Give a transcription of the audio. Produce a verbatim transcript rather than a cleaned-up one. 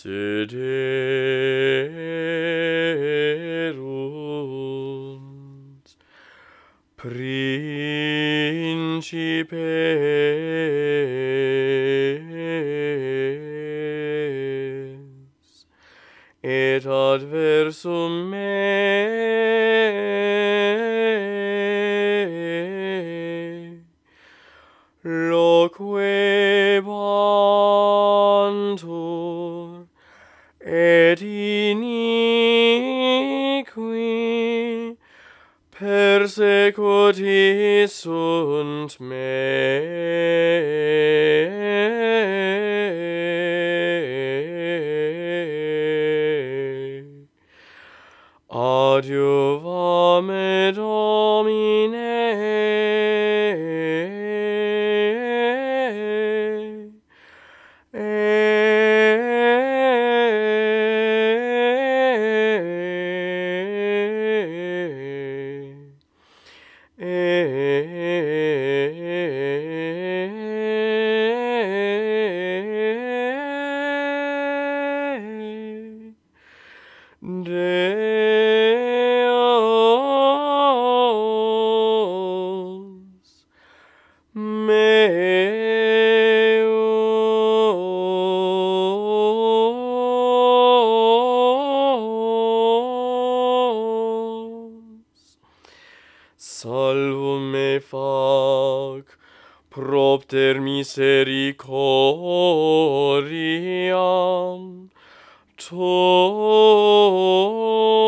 Sederiunt Principes et adversum me loque bantur et iniqui persecuti sunt me. Adiuvame Domine, Deus meus, salvum me fac propter misericordiam tuam.